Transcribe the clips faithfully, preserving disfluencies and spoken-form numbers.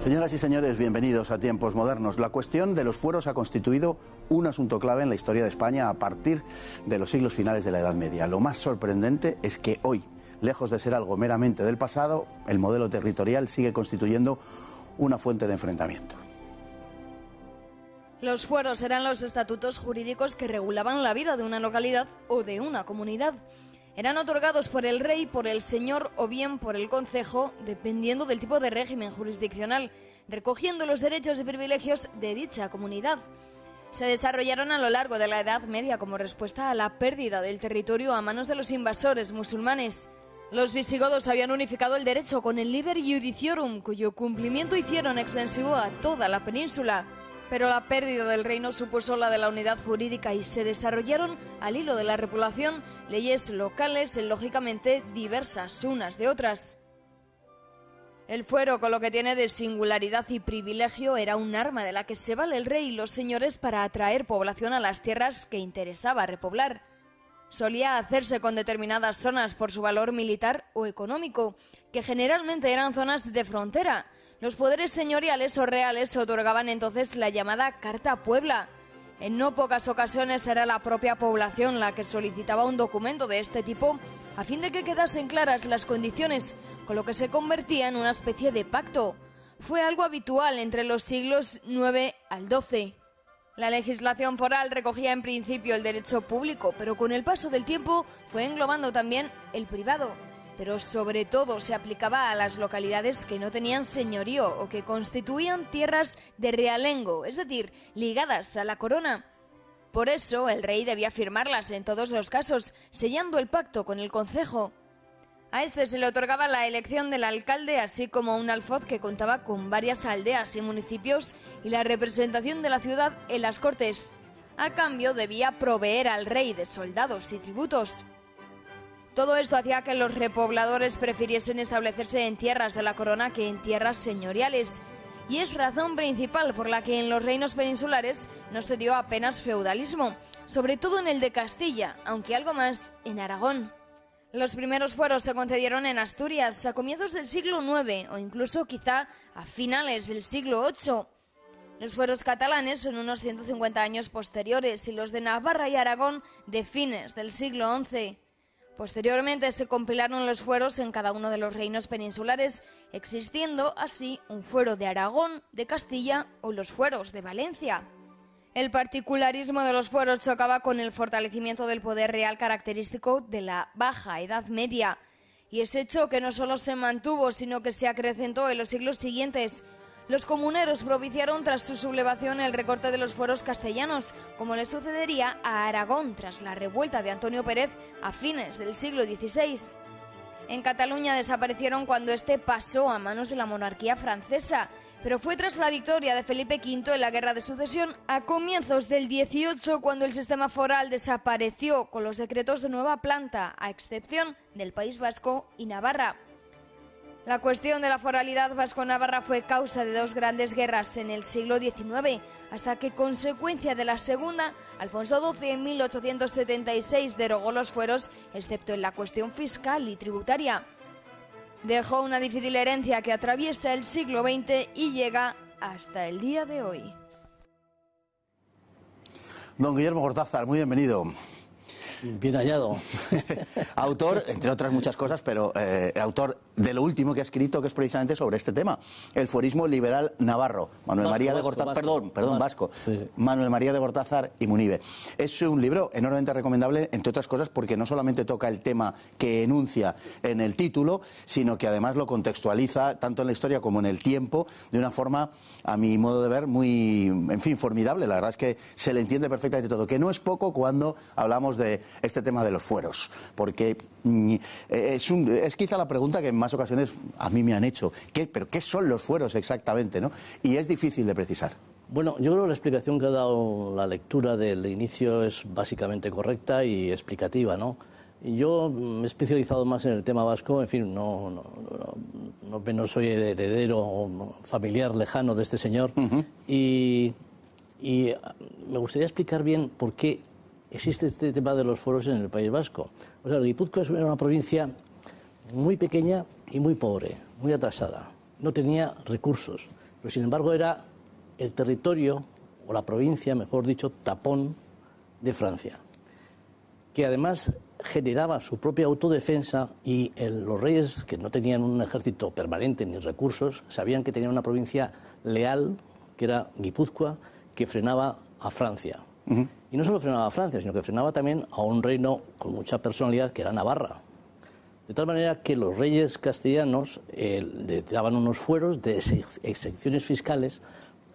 Señoras y señores, bienvenidos a Tiempos Modernos. La cuestión de los fueros ha constituido un asunto clave en la historia de España a partir de los siglos finales de la Edad Media. Lo más sorprendente es que hoy, lejos de ser algo meramente del pasado, el modelo territorial sigue constituyendo una fuente de enfrentamiento. Los fueros eran los estatutos jurídicos que regulaban la vida de una localidad o de una comunidad. Eran otorgados por el rey, por el señor o bien por el concejo, dependiendo del tipo de régimen jurisdiccional, recogiendo los derechos y privilegios de dicha comunidad. Se desarrollaron a lo largo de la Edad Media como respuesta a la pérdida del territorio a manos de los invasores musulmanes. Los visigodos habían unificado el derecho con el Liber Iudiciorum, cuyo cumplimiento hicieron extensivo a toda la península. Pero la pérdida del reino supuso la de la unidad jurídica y se desarrollaron, al hilo de la repoblación, leyes locales lógicamente diversas unas de otras. El fuero, con lo que tiene de singularidad y privilegio, era un arma de la que se vale el rey y los señores para atraer población a las tierras que interesaba repoblar. Solía hacerse con determinadas zonas por su valor militar o económico, que generalmente eran zonas de frontera. Los poderes señoriales o reales otorgaban entonces la llamada Carta Puebla. En no pocas ocasiones era la propia población la que solicitaba un documento de este tipo, a fin de que quedasen claras las condiciones, con lo que se convertía en una especie de pacto. Fue algo habitual entre los siglos nueve al doce. La legislación foral recogía en principio el derecho público, pero con el paso del tiempo fue englobando también el privado. Pero sobre todo se aplicaba a las localidades que no tenían señorío o que constituían tierras de realengo, es decir, ligadas a la corona. Por eso el rey debía firmarlas en todos los casos, sellando el pacto con el concejo. A este se le otorgaba la elección del alcalde, así como un alfoz que contaba con varias aldeas y municipios y la representación de la ciudad en las cortes. A cambio debía proveer al rey de soldados y tributos. Todo esto hacía que los repobladores prefiriesen establecerse en tierras de la corona que en tierras señoriales. Y es razón principal por la que en los reinos peninsulares no se dio apenas feudalismo, sobre todo en el de Castilla, aunque algo más en Aragón. Los primeros fueros se concedieron en Asturias a comienzos del siglo nueve o incluso quizá a finales del siglo ocho. Los fueros catalanes son unos ciento cincuenta años posteriores y los de Navarra y Aragón de fines del siglo once. Posteriormente se compilaron los fueros en cada uno de los reinos peninsulares, existiendo así un fuero de Aragón, de Castilla o los fueros de Valencia. El particularismo de los fueros chocaba con el fortalecimiento del poder real característico de la Baja Edad Media, y es hecho que no solo se mantuvo, sino que se acrecentó en los siglos siguientes. Los comuneros propiciaron tras su sublevación el recorte de los fueros castellanos, como le sucedería a Aragón tras la revuelta de Antonio Pérez a fines del siglo dieciséis. En Cataluña desaparecieron cuando este pasó a manos de la monarquía francesa, pero fue tras la victoria de Felipe quinto en la Guerra de Sucesión a comienzos del dieciocho cuando el sistema foral desapareció con los decretos de nueva planta, a excepción del País Vasco y Navarra. La cuestión de la foralidad vasco-navarra fue causa de dos grandes guerras en el siglo diecinueve, hasta que, consecuencia de la segunda, Alfonso doce en mil ochocientos setenta y seis derogó los fueros, excepto en la cuestión fiscal y tributaria. Dejó una difícil herencia que atraviesa el siglo veinte y llega hasta el día de hoy. Don Guillermo Gortázar, muy bienvenido. Bien hallado. Autor, entre otras muchas cosas, pero eh, autor de lo último que ha escrito, que es precisamente sobre este tema, el fuerismo liberal navarro, Manuel vasco, María de Gortázar, perdón, perdón, vasco, vasco sí, sí. Manuel María de Gortázar y Munibe. Es un libro enormemente recomendable, entre otras cosas, porque no solamente toca el tema que enuncia en el título, sino que además lo contextualiza tanto en la historia como en el tiempo de una forma, a mi modo de ver, muy, en fin, formidable. La verdad es que se le entiende perfectamente todo, que no es poco cuando hablamos de este tema de los fueros, porque mm, es, un, es quizá la pregunta que en más ocasiones a mí me han hecho, ¿qué, pero qué son los fueros exactamente, ¿no? Y es difícil de precisar. Bueno, yo creo que la explicación que ha dado la lectura del inicio es básicamente correcta y explicativa, ¿no? Yo me he especializado más en el tema vasco, en fin, no, no, no, no, no soy el heredero familiar lejano de este señor, uh-huh. y, y me gustaría explicar bien por qué existe este tema de los fueros en el País Vasco. O sea, Guipúzcoa era una provincia muy pequeña y muy pobre, muy atrasada. No tenía recursos. pero sin embargo era el territorio, o la provincia, mejor dicho, tapón de Francia, que además generaba su propia autodefensa y el, los reyes, que no tenían un ejército permanente ni recursos, sabían que tenían una provincia leal, que era Guipúzcoa, que frenaba a Francia. Uh-huh. Y no solo frenaba a Francia, sino que frenaba también a un reino con mucha personalidad, que era Navarra. De tal manera que los reyes castellanos eh, les daban unos fueros de exenciones fiscales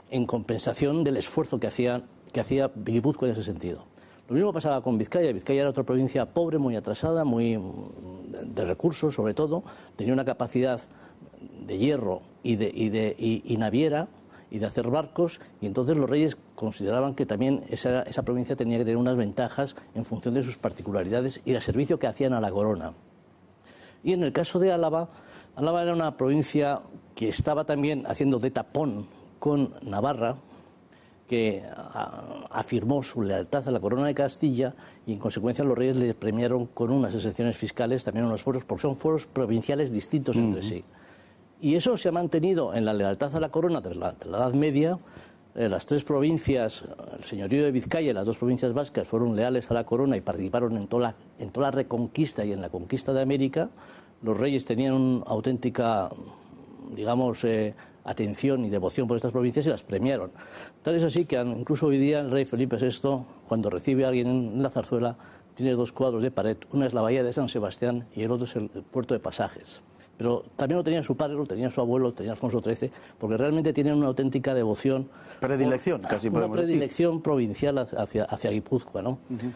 en compensación del esfuerzo que hacía, que hacía Guipúzcoa en ese sentido. Lo mismo pasaba con Vizcaya. Vizcaya era otra provincia pobre, muy atrasada, muy de recursos sobre todo. Tenía una capacidad de hierro y, de, y, de, y, y naviera y de hacer barcos, y entonces los reyes consideraban que también esa, esa provincia tenía que tener unas ventajas en función de sus particularidades y el servicio que hacían a la corona. Y en el caso de Álava, Álava era una provincia que estaba también haciendo de tapón con Navarra, que a, afirmó su lealtad a la corona de Castilla, y en consecuencia los reyes le premiaron con unas exenciones fiscales, también unos foros, porque son foros provinciales distintos entre sí. Y eso se ha mantenido en la lealtad a la corona desde la, desde la Edad Media. Eh, las tres provincias, el señorío de Vizcaya y las dos provincias vascas fueron leales a la corona y participaron en toda la, en toda la reconquista y en la conquista de América. Los reyes tenían una auténtica, digamos, eh, atención y devoción por estas provincias y las premiaron. Tal es así que incluso hoy día el rey Felipe sexto, cuando recibe a alguien en la zarzuela, tiene dos cuadros de pared. Una es la bahía de San Sebastián y el otro es el puerto de Pasajes. Pero también lo tenía su padre, lo tenía su abuelo, lo tenía Alfonso trece, porque realmente tienen una auténtica devoción. Predilección, o, casi podemos decir. Una predilección provincial hacia, hacia Guipúzcoa, ¿no? Uh-huh.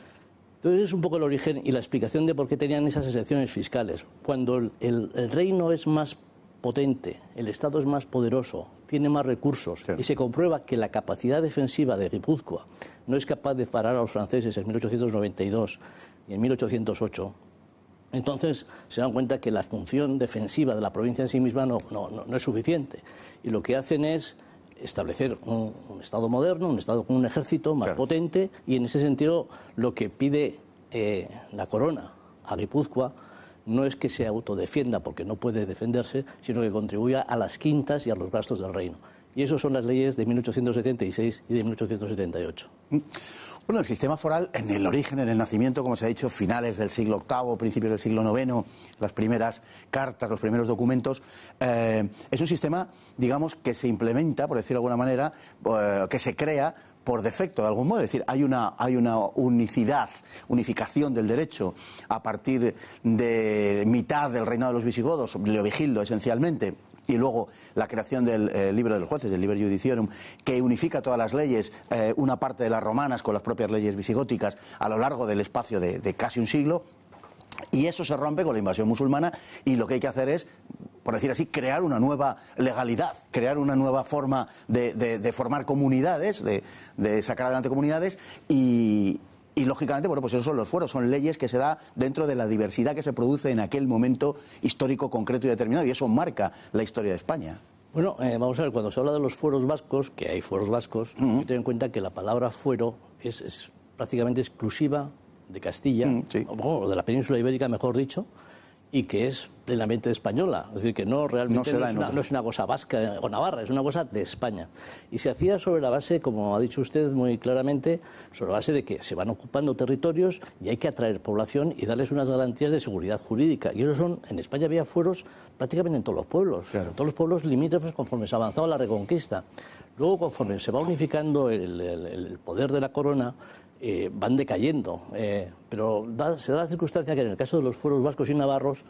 Entonces es un poco el origen y la explicación de por qué tenían esas exenciones fiscales. Cuando el, el, el reino es más potente, el Estado es más poderoso, tiene más recursos, claro, y se comprueba que la capacidad defensiva de Guipúzcoa no es capaz de parar a los franceses en mil ochocientos noventa y dos y en mil ochocientos ocho... entonces se dan cuenta que la función defensiva de la provincia en sí misma no, no, no es suficiente, y lo que hacen es establecer un, un Estado moderno, un Estado con un ejército más, claro, potente, y en ese sentido lo que pide eh, la corona a Guipúzcoa no es que se autodefienda, porque no puede defenderse, sino que contribuya a las quintas y a los gastos del reino. Y esas son las leyes de mil ochocientos setenta y seis y de mil ochocientos setenta y ocho. Bueno, el sistema foral en el origen, en el nacimiento, como se ha dicho, finales del siglo octavo, principios del siglo noveno, las primeras cartas, los primeros documentos, eh, es un sistema, digamos, que se implementa, por decirlo de alguna manera, eh, que se crea por defecto, de algún modo. Es decir, hay una, hay una unicidad, unificación del derecho a partir de mitad del reinado de los visigodos, Leovigildo esencialmente, y luego la creación del eh, libro de los jueces, del Liber Iudiciorum, que unifica todas las leyes, eh, una parte de las romanas con las propias leyes visigóticas a lo largo del espacio de, de casi un siglo, y eso se rompe con la invasión musulmana, y lo que hay que hacer es, por decir así, crear una nueva legalidad, crear una nueva forma de, de, de formar comunidades, de, de sacar adelante comunidades, y... Y, lógicamente, bueno, pues esos son los fueros, son leyes que se da dentro de la diversidad que se produce en aquel momento histórico concreto y determinado, y eso marca la historia de España. Bueno, eh, vamos a ver, cuando se habla de los fueros vascos, que hay fueros vascos, uh-huh, hay que tener en cuenta que la palabra fuero es, es prácticamente exclusiva de Castilla, uh-huh, sí, o de la península ibérica, mejor dicho, y que es plenamente española, es decir, que no realmente no, no, es una, no es una cosa vasca o navarra, es una cosa de España. Y se hacía sobre la base, como ha dicho usted muy claramente, sobre la base de que se van ocupando territorios y hay que atraer población y darles unas garantías de seguridad jurídica. Y eso son, en España había fueros prácticamente en todos los pueblos, claro, en todos los pueblos limítrofes conforme se avanzaba la Reconquista. Luego, conforme se va unificando el, el, el poder de la corona, Eh, van decayendo, eh, pero da, se da la circunstancia que en el caso de los fueros vascos y navarros,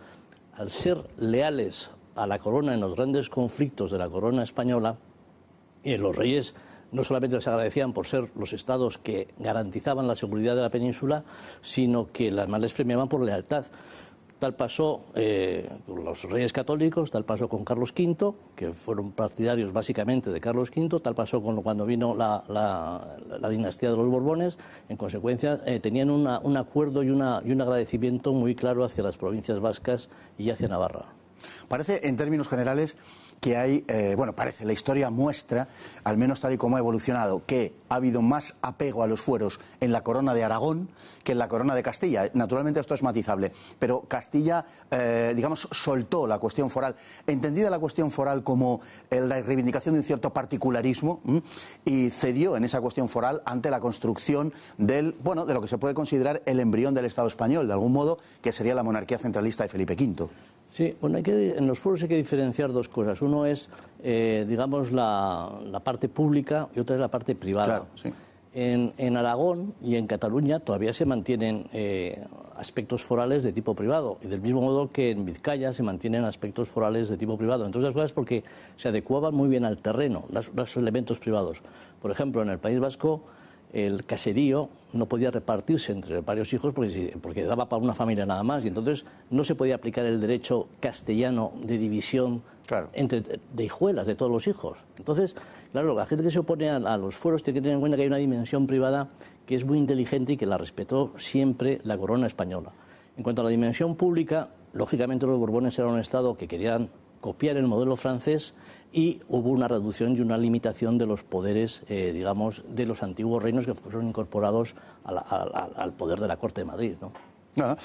al ser leales a la corona en los grandes conflictos de la corona española, eh, los reyes no solamente les agradecían por ser los estados que garantizaban la seguridad de la península, sino que además les premiaban por lealtad. Tal pasó eh, con los reyes católicos, tal pasó con Carlos quinto, que fueron partidarios básicamente de Carlos quinto, tal pasó con cuando vino la, la, la dinastía de los Borbones. En consecuencia, eh, tenían una, un acuerdo y, una, y un agradecimiento muy claro hacia las provincias vascas y hacia Navarra. Parece, en términos generales, que hay, eh, bueno, parece, la historia muestra, al menos tal y como ha evolucionado, que ha habido más apego a los fueros en la corona de Aragón que en la corona de Castilla. Naturalmente esto es matizable, pero Castilla, eh, digamos, soltó la cuestión foral, entendida la cuestión foral como eh, la reivindicación de un cierto particularismo, ¿m? y cedió en esa cuestión foral ante la construcción del, bueno, de lo que se puede considerar el embrión del Estado español, de algún modo, que sería la monarquía centralista de Felipe quinto. Sí, bueno, hay que, en los fueros hay que diferenciar dos cosas. Uno es, eh, digamos, la, la parte pública y otra es la parte privada. Claro, sí. En, en Aragón y en Cataluña todavía se mantienen eh, aspectos forales de tipo privado, y del mismo modo que en Vizcaya se mantienen aspectos forales de tipo privado. Entre otras cosas porque se adecuaban muy bien al terreno, las, los elementos privados. Por ejemplo, en el País Vasco el caserío no podía repartirse entre varios hijos porque, porque daba para una familia nada más, y entonces no se podía aplicar el derecho castellano de división claro. entre de hijuelas de todos los hijos. Entonces, claro, la gente que se opone a, a los fueros tiene que tener en cuenta que hay una dimensión privada que es muy inteligente y que la respetó siempre la corona española. En cuanto a la dimensión pública, lógicamente los Borbones eran un Estado que querían copiar el modelo francés, y hubo una reducción y una limitación de los poderes, eh, digamos, de los antiguos reinos que fueron incorporados a la, a, a, al poder de la Corte de Madrid, ¿no? No,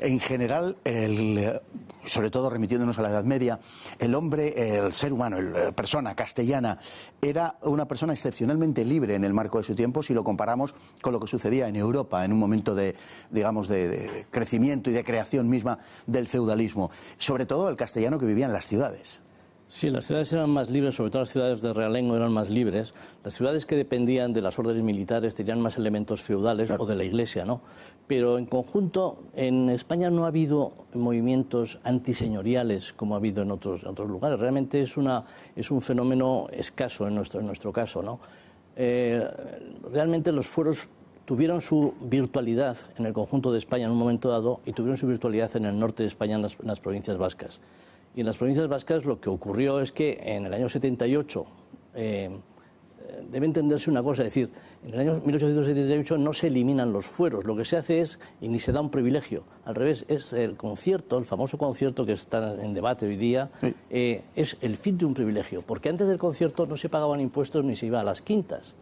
en general, el, sobre todo remitiéndonos a la Edad Media, el hombre, el ser humano, la persona castellana, era una persona excepcionalmente libre en el marco de su tiempo si lo comparamos con lo que sucedía en Europa en un momento de, digamos, de, de crecimiento y de creación misma del feudalismo. Sobre todo el castellano que vivía en las ciudades. Sí, las ciudades eran más libres, sobre todo las ciudades de realengo eran más libres. Las ciudades que dependían de las órdenes militares tenían más elementos feudales claro. o de la Iglesia, ¿no? Pero en conjunto, en España no ha habido movimientos antiseñoriales como ha habido en otros, en otros lugares. Realmente es, una, es un fenómeno escaso en nuestro, en nuestro caso, ¿no? Eh, realmente los fueros tuvieron su virtualidad en el conjunto de España en un momento dado, y tuvieron su virtualidad en el norte de España, en las, en las provincias vascas. Y en las provincias vascas lo que ocurrió es que en el año setenta y ocho, eh, debe entenderse una cosa, es decir, en el año mil ochocientos setenta y ocho no se eliminan los fueros, lo que se hace es, y ni se da un privilegio, al revés, es el concierto, el famoso concierto que está en debate hoy día, sí. eh, es el fin de un privilegio, porque antes del concierto no se pagaban impuestos ni se iba a las quintas.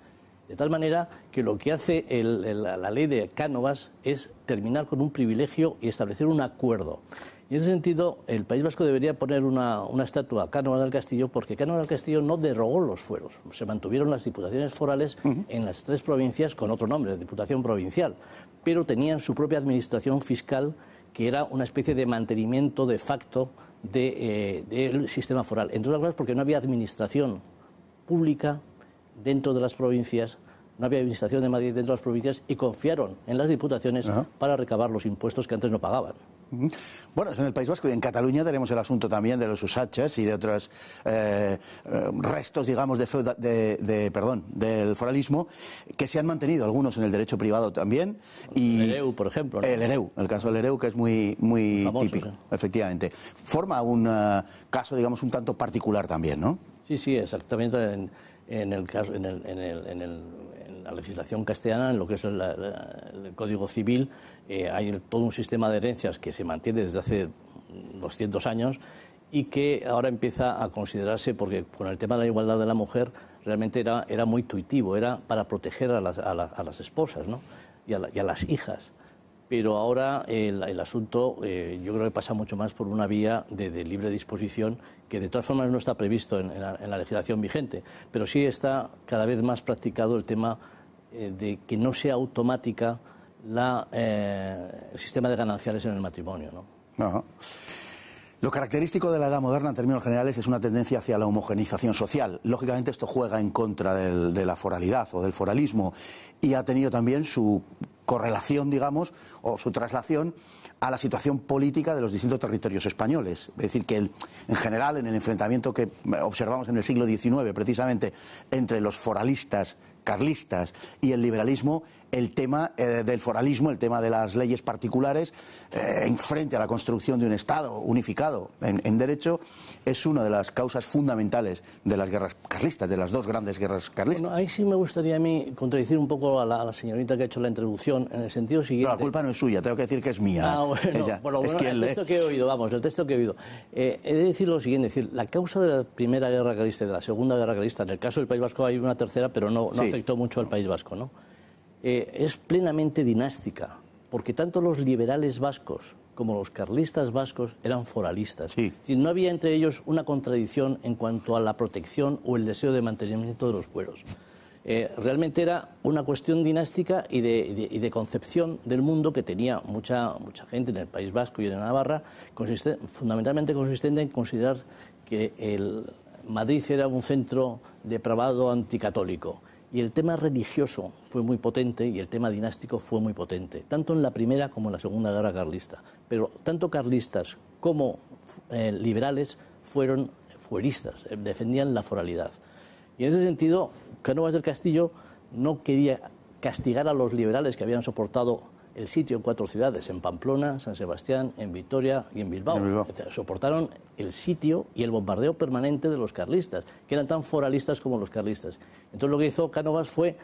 De tal manera que lo que hace el, el, la ley de Cánovas es terminar con un privilegio y establecer un acuerdo. Y en ese sentido, el País Vasco debería poner una, una estatua a Cánovas del Castillo, porque Cánovas del Castillo no derogó los fueros. Se mantuvieron las diputaciones forales uh-huh. en las tres provincias con otro nombre, Diputación Provincial, pero tenían su propia administración fiscal, que era una especie de mantenimiento de facto del de, eh, del sistema foral. Entre otras cosas porque no había administración pública dentro de las provincias, no había administración de Madrid dentro de las provincias, y confiaron en las diputaciones uh-huh. para recabar los impuestos que antes no pagaban. Bueno, en el País Vasco y en Cataluña tenemos el asunto también de los usachas y de otros eh, restos, digamos, de, feuda, de, de perdón, del foralismo, que se han mantenido algunos en el derecho privado también. Y el Ereu, por ejemplo, ¿no? El Ereu, el caso del Ereu, que es muy, muy famoso, típico, sí. efectivamente. Forma un uh, caso, digamos, un tanto particular también, ¿no? Sí, sí, exactamente. En, en el caso, en el, en el, en el... la legislación castellana, en lo que es el, la, el Código Civil, eh, hay todo un sistema de herencias que se mantiene desde hace doscientos años y que ahora empieza a considerarse, porque con el tema de la igualdad de la mujer realmente era, era muy intuitivo, era para proteger a las, a la, a las esposas, ¿no? y, a la, y a las hijas. Pero ahora el, el asunto eh, yo creo que pasa mucho más por una vía de, de libre disposición, que de todas formas no está previsto en, en, la, en la legislación vigente, pero sí está cada vez más practicado el tema eh, de que no sea automática la, eh, el sistema de gananciales en el matrimonio, ¿no? Ajá. Lo característico de la edad moderna en términos generales es una tendencia hacia la homogenización social. Lógicamente esto juega en contra del, de la foralidad o del foralismo, y ha tenido también su correlación, digamos, o su traslación a la situación política de los distintos territorios españoles. Es decir, que el, en general, en el enfrentamiento que observamos en el siglo diecinueve, precisamente, entre los foralistas carlistas y el liberalismo, el tema eh, del foralismo, el tema de las leyes particulares, eh, en frente a la construcción de un Estado unificado en, en derecho, es una de las causas fundamentales de las guerras carlistas, de las dos grandes guerras carlistas. Bueno, ahí sí me gustaría a mí contradecir un poco a la, a la señorita que ha hecho la introducción, en el sentido siguiente... Pero la culpa no es suya, tengo que decir que es mía. Ah, bueno, Ella, bueno, es bueno el le... texto que he oído, vamos, el texto que he oído. Eh, he de decir lo siguiente, es decir, la causa de la Primera Guerra Carlista y de la Segunda Guerra Carlista, en el caso del País Vasco hay una tercera, pero no, no sí. afectó mucho al País Vasco, ¿no? Eh, es plenamente dinástica, porque tanto los liberales vascos como los carlistas vascos eran foralistas. Sí. Es decir, no había entre ellos una contradicción en cuanto a la protección o el deseo de mantenimiento de los pueblos. Eh, realmente era una cuestión dinástica y de, de, y de concepción del mundo que tenía mucha, mucha gente en el País Vasco y en Navarra, consiste, fundamentalmente consistente en considerar que el Madrid era un centro depravado anticatólico. Y el tema religioso fue muy potente y el tema dinástico fue muy potente, tanto en la primera como en la segunda guerra carlista. Pero tanto carlistas como eh, liberales fueron fueristas, eh, defendían la foralidad. Y en ese sentido, Cánovas del Castillo no quería castigar a los liberales que habían soportado el sitio en cuatro ciudades, en Pamplona, San Sebastián, en Vitoria y en Bilbao. En Bilbao. Soportaron el sitio y el bombardeo permanente de los carlistas, que eran tan foralistas como los carlistas. Entonces lo que hizo Cánovas fue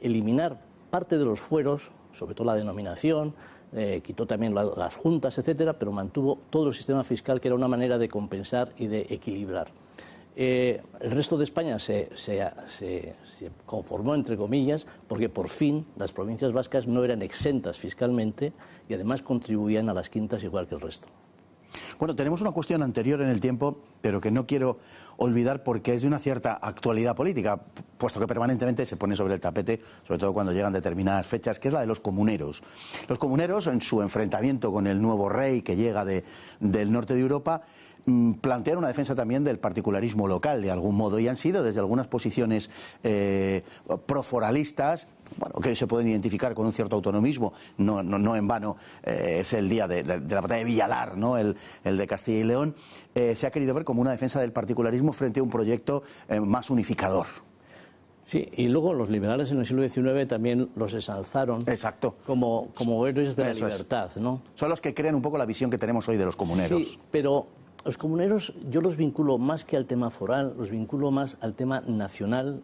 eliminar parte de los fueros, sobre todo la denominación, eh, quitó también la, las juntas, etcétera, pero mantuvo todo el sistema fiscal, que era una manera de compensar y de equilibrar. Eh, el resto de España se, se, se, se conformó, entre comillas, porque por fin las provincias vascas no eran exentas fiscalmente y además contribuían a las quintas igual que el resto. Bueno, tenemos una cuestión anterior en el tiempo, pero que no quiero olvidar porque es de una cierta actualidad política, puesto que permanentemente se pone sobre el tapete, sobre todo cuando llegan determinadas fechas, que es la de los comuneros. Los comuneros, en su enfrentamiento con el nuevo rey que llega de, del norte de Europa, plantean una defensa también del particularismo local, de algún modo, y han sido desde algunas posiciones eh, proforalistas, bueno, que se pueden identificar con un cierto autonomismo. No, no, no en vano eh, es el día de, de, de la batalla de Villalar, ¿no? el, el de Castilla y León, eh, se ha querido ver como una defensa del particularismo frente a un proyecto eh, más unificador. Sí, y luego los liberales en el siglo diecinueve también los ensalzaron. Exacto. Como, como héroes de Eso la libertad. Es. ¿No? Son los que crean un poco la visión que tenemos hoy de los comuneros. Sí, pero los comuneros yo los vinculo más que al tema foral, los vinculo más al tema nacional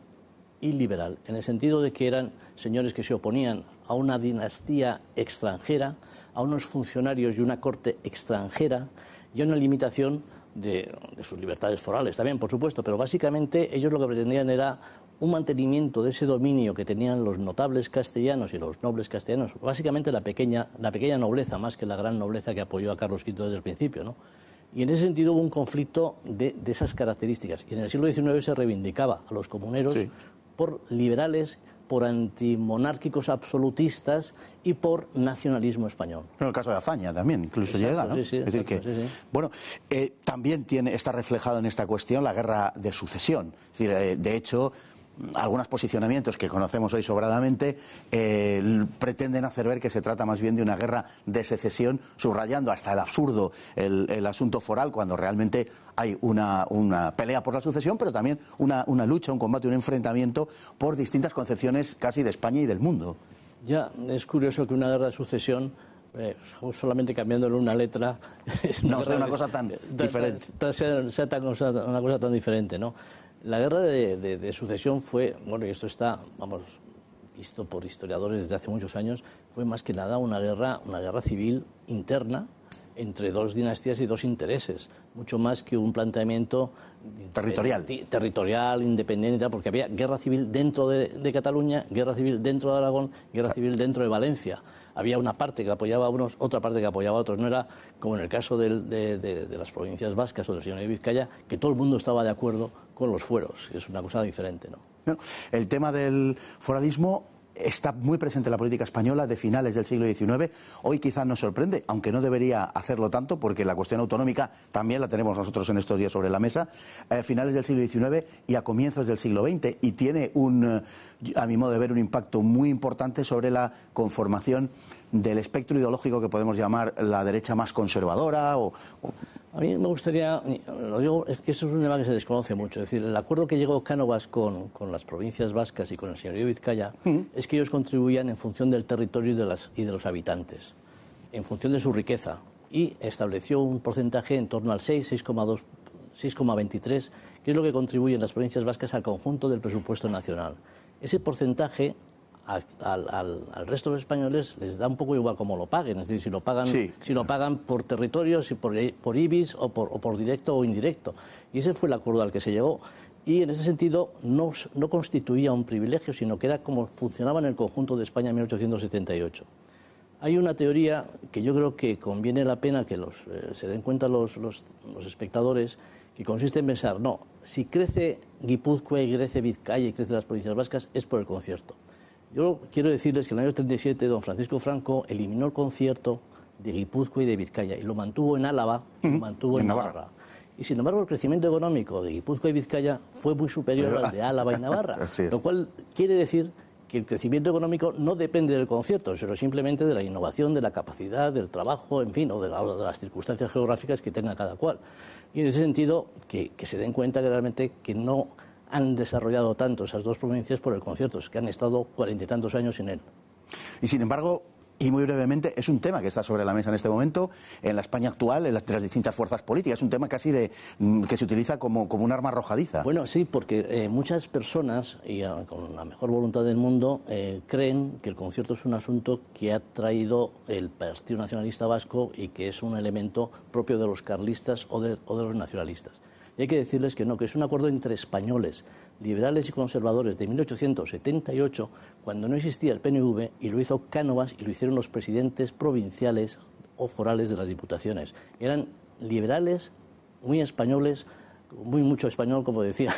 y liberal, en el sentido de que eran señores que se oponían a una dinastía extranjera, a unos funcionarios y una corte extranjera y a una limitación de, de sus libertades forales también, por supuesto, pero básicamente ellos lo que pretendían era un mantenimiento de ese dominio que tenían los notables castellanos y los nobles castellanos, básicamente la pequeña, la pequeña nobleza más que la gran nobleza que apoyó a Carlos quinto desde el principio, ¿no? Y en ese sentido hubo un conflicto de, de esas características. Y en el siglo diecinueve se reivindicaba a los comuneros sí. por liberales, por antimonárquicos absolutistas y por nacionalismo español. Pero el caso de Azaña también, incluso exacto, llega, ¿no? Sí, sí, es exacto, decir que, sí, sí. Bueno, eh, también tiene, está reflejado en esta cuestión la guerra de sucesión. Es decir, eh, de hecho, algunos posicionamientos que conocemos hoy sobradamente eh, pretenden hacer ver que se trata más bien de una guerra de secesión, subrayando hasta el absurdo el, el asunto foral, cuando realmente hay una, una pelea por la sucesión, pero también una, una lucha, un combate, un enfrentamiento por distintas concepciones casi de España y del mundo. Ya, es curioso que una guerra de sucesión, eh, solamente cambiándole una letra, es una, no, sea una de, cosa tan de, diferente. De, sea, sea tan cosa, una cosa tan diferente, ¿no? La guerra de, de, de sucesión fue, bueno, y esto está, vamos, visto por historiadores desde hace muchos años, fue más que nada una guerra, una guerra civil interna entre dos dinastías y dos intereses, mucho más que un planteamiento territorial, de, de, territorial independiente, porque había guerra civil dentro de, de Cataluña, guerra civil dentro de Aragón, guerra civil dentro de Valencia. Había una parte que apoyaba a unos, otra parte que apoyaba a otros. No era como en el caso del, de, de, de las provincias vascas o del señor de Vizcaya, que todo el mundo estaba de acuerdo con los fueros. Es una cosa diferente, ¿no? Bueno, el tema del foralismo está muy presente en la política española de finales del siglo diecinueve. Hoy quizás nos sorprende, aunque no debería hacerlo tanto, porque la cuestión autonómica también la tenemos nosotros en estos días sobre la mesa, a finales del siglo diecinueve y a comienzos del siglo veinte, y tiene, un, a mi modo de ver, un impacto muy importante sobre la conformación del espectro ideológico que podemos llamar la derecha más conservadora o... o... A mí me gustaría, lo digo, es que eso es un tema que se desconoce mucho. Es decir, el acuerdo que llegó Cánovas con, con las provincias vascas y con el señorío de Vizcaya uh-huh. es que ellos contribuían en función del territorio y de, las, y de los habitantes, en función de su riqueza, y estableció un porcentaje en torno al seis, seis coma dos, seis coma veintitrés, que es lo que contribuyen las provincias vascas al conjunto del presupuesto nacional. Ese porcentaje al, al, al resto de los españoles les da un poco igual como lo paguen, es decir, si lo pagan, sí. si lo pagan por territorios, si por, por I B I S o por, o por directo o indirecto. Y ese fue el acuerdo al que se llegó. Y en ese sentido no, no constituía un privilegio, sino que era como funcionaba en el conjunto de España en mil ochocientos setenta y ocho. Hay una teoría que yo creo que conviene la pena que los, eh, se den cuenta los, los, los espectadores, que consiste en pensar, no, si crece Guipúzcoa y crece Vizcaya y crece las provincias vascas es por el concierto. Yo quiero decirles que en el año treinta y siete don Francisco Franco eliminó el concierto de Guipúzcoa y de Vizcaya y lo mantuvo en Álava, uh-huh. lo mantuvo en, en Navarra. Navarra. Y sin embargo el crecimiento económico de Guipúzcoa y Vizcaya fue muy superior Pero... al de Álava y Navarra, lo cual quiere decir que el crecimiento económico no depende del concierto, sino simplemente de la innovación, de la capacidad, del trabajo, en fin, o de, la, de las circunstancias geográficas que tenga cada cual. Y en ese sentido, que, que se den cuenta que realmente que no han desarrollado tanto esas dos provincias por el concierto, es que han estado cuarenta y tantos años sin él. Y sin embargo, y muy brevemente, es un tema que está sobre la mesa en este momento, en la España actual, en las, en las distintas fuerzas políticas, es un tema casi de que se utiliza como, como un arma arrojadiza. Bueno, sí, porque eh, muchas personas, y a, con la mejor voluntad del mundo, eh, creen que el concierto es un asunto que ha traído el Partido Nacionalista Vasco y que es un elemento propio de los carlistas o de, o de los nacionalistas. Y hay que decirles que no, que es un acuerdo entre españoles, liberales y conservadores de mil ochocientos setenta y ocho, cuando no existía el P N V, y lo hizo Cánovas y lo hicieron los presidentes provinciales o forales de las diputaciones. Eran liberales, muy españoles, muy mucho español, como decía,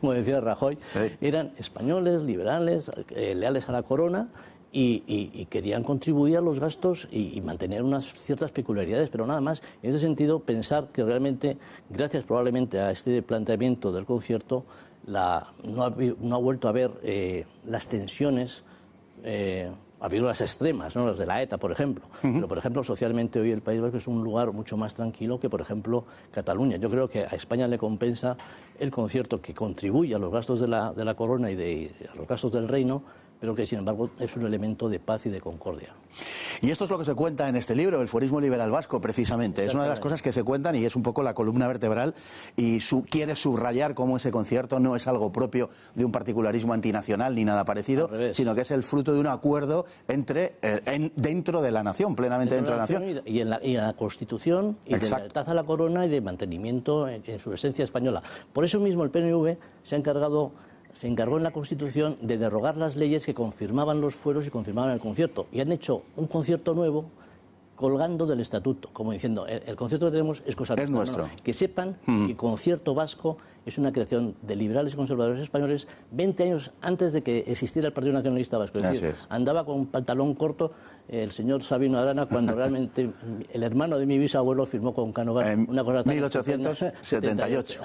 como decía Rajoy. Sí. Eran españoles, liberales, eh, leales a la corona. Y, y, y querían contribuir a los gastos y, y mantener unas ciertas peculiaridades, pero nada más. En ese sentido, pensar que realmente, gracias probablemente a este planteamiento del concierto, la, no, ha, no ha vuelto a haber eh, las tensiones, eh, ha habido las extremas, ¿no? Las de la ETA, por ejemplo. Uh-huh. Pero, por ejemplo, socialmente hoy el País Vasco es un lugar mucho más tranquilo que, por ejemplo, Cataluña. Yo creo que a España le compensa el concierto, que contribuye a los gastos de la, de la corona y, de, y a los gastos del reino, pero que sin embargo es un elemento de paz y de concordia. Y esto es lo que se cuenta en este libro, el fuerismo liberal vasco, precisamente. Es una de las cosas que se cuentan y es un poco la columna vertebral, y su, quiere subrayar cómo ese concierto no es algo propio de un particularismo antinacional ni nada parecido, sino que es el fruto de un acuerdo entre eh, en, dentro de la nación, plenamente dentro, dentro de la nación. Y en la, y en la Constitución, y Exacto. de lealtad a la corona y de mantenimiento en, en su esencia española. Por eso mismo el P N V se ha encargado... se encargó en la Constitución de derogar las leyes que confirmaban los fueros y confirmaban el concierto. Y han hecho un concierto nuevo colgando del estatuto, como diciendo, el, el concierto que tenemos es cosa es nuestra. No, no. Que sepan mm. que el concierto vasco es una creación de liberales y conservadores españoles veinte años antes de que existiera el Partido Nacionalista Vasco. Es Así decir, es. andaba con un pantalón corto el señor Sabino Arana cuando realmente el hermano de mi bisabuelo firmó con Cánovas una cosa tan... mil ochocientos setenta y ocho.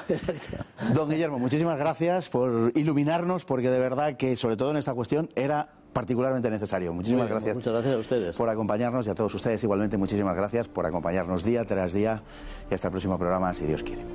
Don Guillermo, muchísimas gracias por iluminarnos, porque de verdad que sobre todo en esta cuestión era... particularmente necesario. Muchísimas bien, gracias. Muchas gracias a ustedes por acompañarnos, y a todos ustedes igualmente muchísimas gracias por acompañarnos día tras día, y hasta el próximo programa si Dios quiere.